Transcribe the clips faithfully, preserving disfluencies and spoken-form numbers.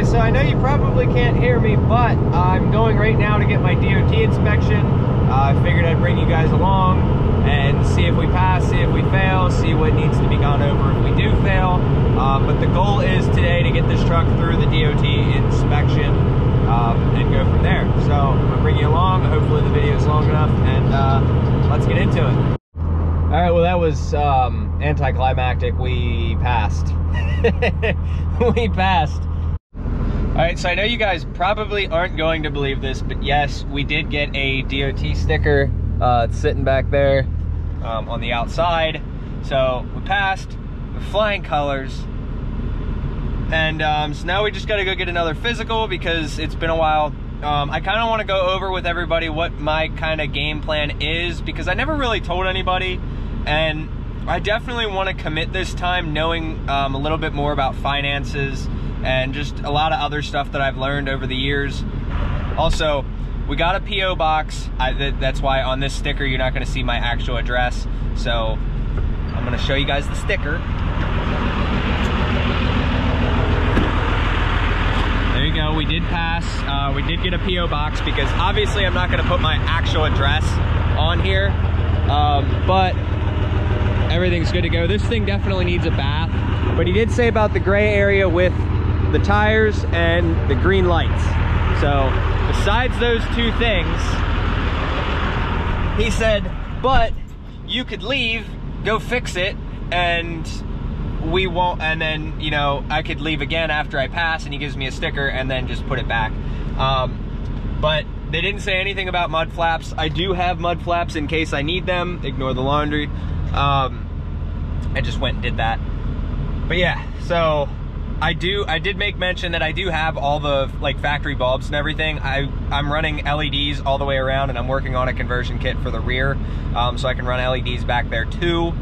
Okay, so I know you probably can't hear me, but I'm going right now to get my D O T inspection. Uh, I figured I'd bring you guys along and see if we pass, see if we fail, see what needs to be gone over if we do fail. Um, but the goal is today to get this truck through the D O T inspection um, and go from there. So I'm gonna bring you along. Hopefully the video is long enough, and uh, let's get into it. All right, well, that was um, anticlimactic. We passed. We passed. All right, so I know you guys probably aren't going to believe this, but yes, we did get a D O T sticker. Uh, it's sitting back there um, on the outside. So we passed with flying colors. And um, so now we just gotta go get another physical because it's been a while. Um, I kind of want to go over with everybody what my kind of game plan is, because I never really told anybody, and I definitely want to commit this time knowing um, a little bit more about finances and just a lot of other stuff that I've learned over the years. Also, we got a P O box. I, th that's why on this sticker you're not going to see my actual address. So I'm going to show you guys the sticker. There you go, we did pass. Uh, we did get a P O box because obviously I'm not gonna put my actual address on here, um, but everything's good to go. This thing definitely needs a bath, but he did say about the gray area with the tires and the green lights. So besides those two things, he said, but you could leave, go fix it, and we won't, and then, you know, I could leave again after I pass and he gives me a sticker and then just put it back. Um, but they didn't say anything about mud flaps. I do have mud flaps in case I need them. Ignore the laundry. Um, I just went and did that. But yeah, so I do, I did make mention that I do have all the like factory bulbs and everything. I, I'm running L E Ds all the way around, and I'm working on a conversion kit for the rear, um, so I can run L E Ds back there too.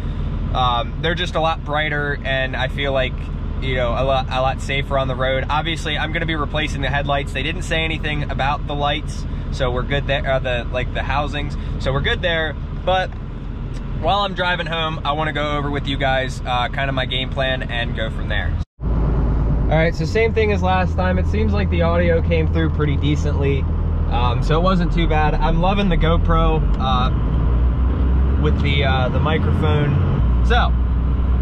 Um, they're just a lot brighter, and I feel like, you know, a lot, a lot safer on the road. Obviously, I'm going to be replacing the headlights. They didn't say anything about the lights, so we're good there, uh, the, like the housings, so we're good there. But while I'm driving home, I want to go over with you guys uh, kind of my game plan and go from there. All right, so same thing as last time. It seems like the audio came through pretty decently, um, so it wasn't too bad. I'm loving the GoPro uh, with the, uh, the microphone. So,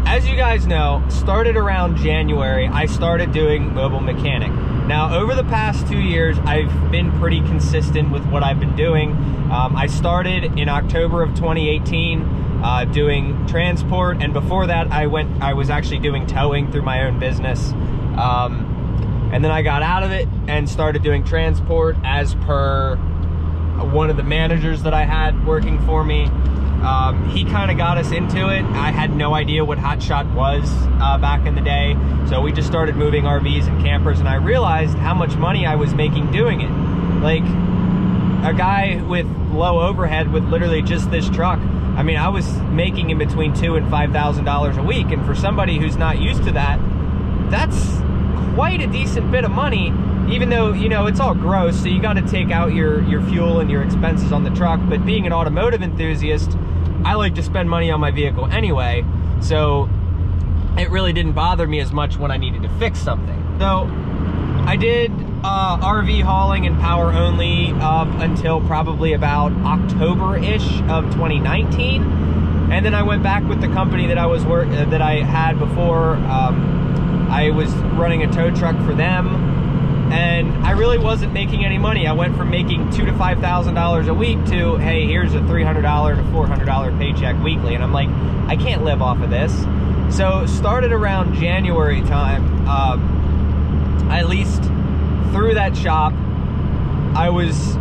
as you guys know, started around January, I started doing mobile mechanic. Now, over the past two years, I've been pretty consistent with what I've been doing. Um, I started in October of twenty eighteen uh, doing transport, and before that, I went. I was actually doing towing through my own business, um, and then I got out of it and started doing transport as per one of the managers that I had working for me. Um, he kind of got us into it. I had no idea what Hotshot was uh, back in the day, so we just started moving R Vs and campers, and I realized how much money I was making doing it. Like, a guy with low overhead with literally just this truck, I mean, I was making in between two and five thousand dollars a week, and for somebody who's not used to that, that's quite a decent bit of money. Even though, you know, it's all gross, so you got to take out your, your fuel and your expenses on the truck. But being an automotive enthusiast, I like to spend money on my vehicle anyway, so it really didn't bother me as much when I needed to fix something. So I did uh, R V hauling and power only up until probably about October-ish of twenty nineteen, and then I went back with the company that I was work uh, that I had before. Um, I was running a tow truck for them, and I really wasn't making any money. I went from making two to five thousand dollars a week to, hey, here's a three hundred dollar to four hundred dollar paycheck weekly, and I'm like, I can't live off of this. So started around January time, um, at least through that shop, I was,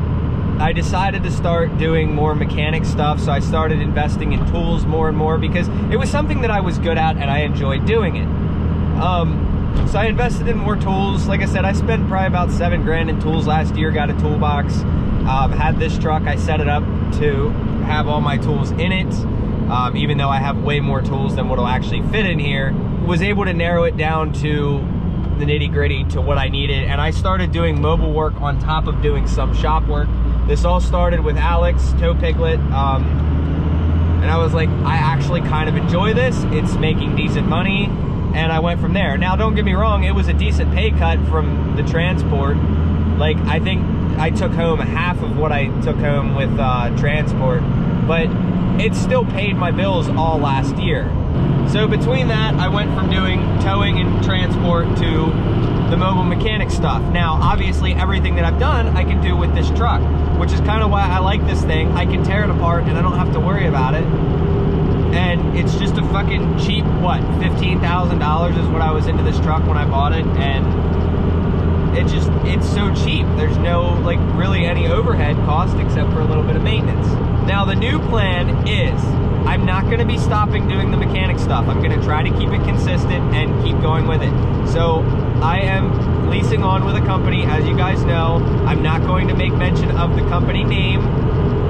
I decided to start doing more mechanic stuff. So I started investing in tools more and more because it was something that I was good at and I enjoyed doing it. Um, So I invested in more tools. Like I said, I spent probably about seven grand in tools last year, got a toolbox, um, had this truck, I set it up to have all my tools in it, um, even though I have way more tools than what will actually fit in here. Was able to narrow it down to the nitty gritty, to what I needed, and I started doing mobile work on top of doing some shop work. This all started with Alex, Toe Piglet, um, and I was like, I actually kind of enjoy this, it's making decent money, and I went from there. Now, don't get me wrong, it was a decent pay cut from the transport. Like, I think I took home half of what I took home with uh, transport, but it still paid my bills all last year. So between that, I went from doing towing and transport to the mobile mechanic stuff. Now, obviously, everything that I've done, I can do with this truck, which is kind of why I like this thing. I can tear it apart, and I don't have to worry about it. And it's just a fucking cheap, what, fifteen thousand dollars is what I was into this truck when I bought it, and it just, it's so cheap. There's no, like, really any overhead cost except for a little bit of maintenance. Now, the new plan is I'm not going to be stopping doing the mechanic stuff. I'm going to try to keep it consistent and keep going with it. So I am leasing on with a company, as you guys know. I'm not going to make mention of the company name,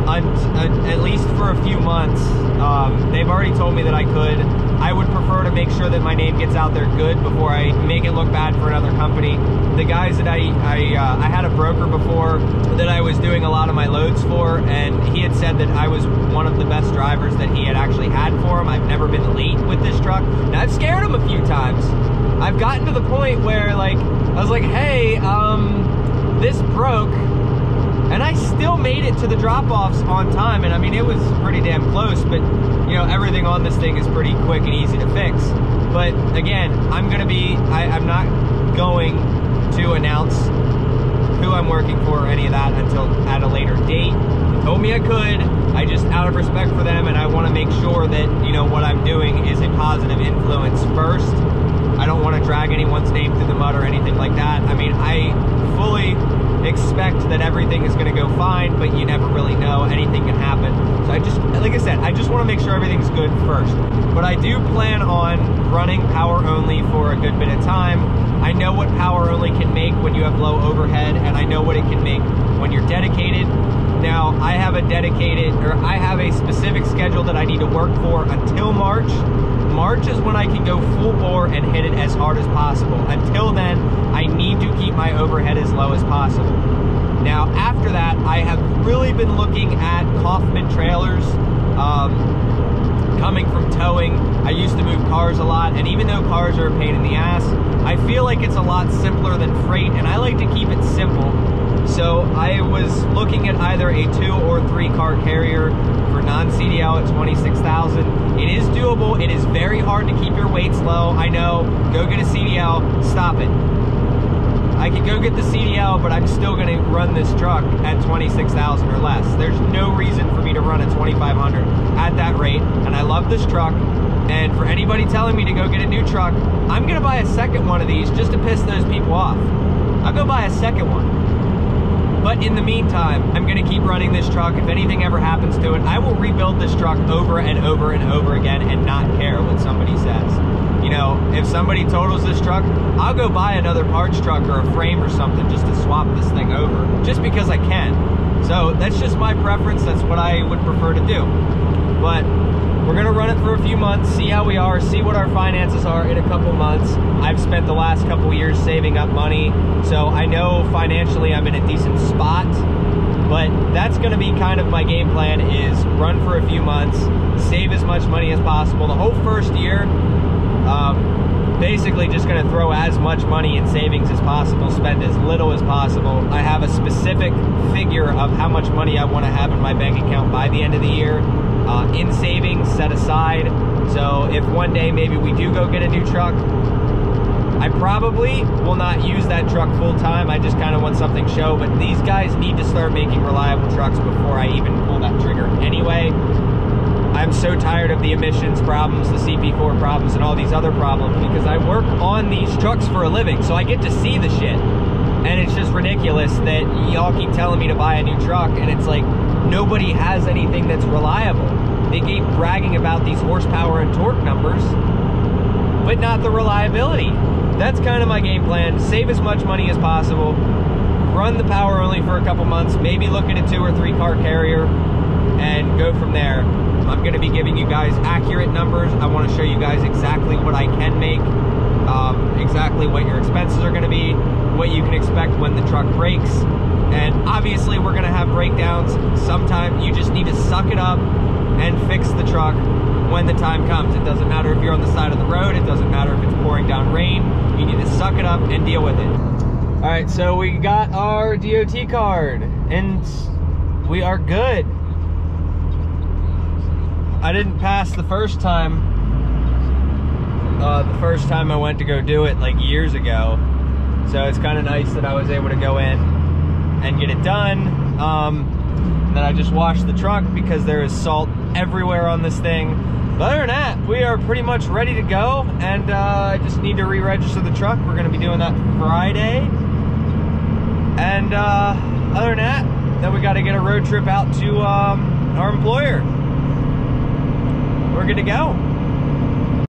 at least for a few months. Um, they've already told me that I could. I would prefer to make sure that my name gets out there good before I make it look bad for another company. The guys that I, I, uh, I had a broker before that I was doing a lot of my loads for, and he had said that I was one of the best drivers that he had actually had for him. I've never been late with this truck. Now, I've scared him a few times. I've gotten to the point where, like, I was like, hey, um, this broke. And I still made it to the drop-offs on time, and I mean, it was pretty damn close, but, you know, everything on this thing is pretty quick and easy to fix. But, again, I'm going to be, I, I'm not going to announce who I'm working for or any of that until at a later date. They told me I could. I just, out of respect for them, and I want to make sure that, you know, what I'm doing is a positive influence first. I don't want to drag anyone's name through the mud or anything like that. I mean, I fully expect that everything is going to go fine, but you never really know. Anything can happen. So I just, like I said, I just want to make sure everything's good first. But I do plan on running power only for a good bit of time. I know what power only can make when you have low overhead, and I know what it can make when you're dedicated. Now, I have a dedicated, or I have a specific schedule that I need to work for until March. March is when I can go full bore and hit it as hard as possible. Until then, I need to keep my overhead as low as possible. Now, after that, I have really been looking at Kaufman trailers, um, coming from towing. I used to move cars a lot, and even though cars are a pain in the ass, I feel like it's a lot simpler than freight, and I like to keep it simple. So I was looking at either a two or three car carrier for non-C D L at twenty-six thousand. It is doable. It is very hard to keep your weights low. I know. Go get a C D L. Stop it. I could go get the C D L, but I'm still going to run this truck at twenty-six thousand or less. There's no reason for me to run a twenty-five hundred at that rate. And I love this truck. And for anybody telling me to go get a new truck, I'm going to buy a second one of these just to piss those people off. I'll go buy a second one. But in the meantime, I'm gonna keep running this truck. If anything ever happens to it, I will rebuild this truck over and over and over again and not care what somebody says. You know, if somebody totals this truck, I'll go buy another parts truck or a frame or something just to swap this thing over, just because I can. So that's just my preference. That's what I would prefer to do. But we're gonna run it for a few months, see how we are, see what our finances are in a couple months. I've spent the last couple years saving up money, so I know financially I'm in a decent spot, but that's gonna be kind of my game plan, is run for a few months, save as much money as possible. The whole first year, um, basically just gonna throw as much money in savings as possible, spend as little as possible. I have a specific figure of how much money I wanna have in my bank account by the end of the year. Uh, in savings set aside. So if one day maybe we do go get a new truck, I probably will not use that truck full time. I just kind of want something show, but these guys need to start making reliable trucks before I even pull that trigger anyway. I'm so tired of the emissions problems, the C P four problems, and all these other problems, because I work on these trucks for a living, so I get to see the shit. And it's just ridiculous that y'all keep telling me to buy a new truck, and it's like, nobody has anything that's reliable. They keep bragging about these horsepower and torque numbers, but not the reliability. That's kind of my game plan. Save as much money as possible. Run the power only for a couple months. Maybe look at a two or three car carrier and go from there. I'm going to be giving you guys accurate numbers. I want to show you guys exactly what I can make, um, exactly what your expenses are going to be, what you can expect when the truck breaks. And obviously we're gonna have breakdowns. Sometimes you just need to suck it up and fix the truck. when the time comes. It doesn't matter if you're on the side of the road, it doesn't matter if it's pouring down rain, you need to suck it up and deal with it. All right, so we got our D O T card and we are good. I didn't pass the first time. Uh, the first time I went to go do it, like years ago. So it's kind of nice that I was able to go in and get it done. Um, and then I just washed the trunk because there is salt everywhere on this thing. But other than that, we are pretty much ready to go. And uh, I just need to re-register the truck. We're gonna be doing that Friday. And uh, other than that, then we gotta get a road trip out to um, our employer. We're good to go.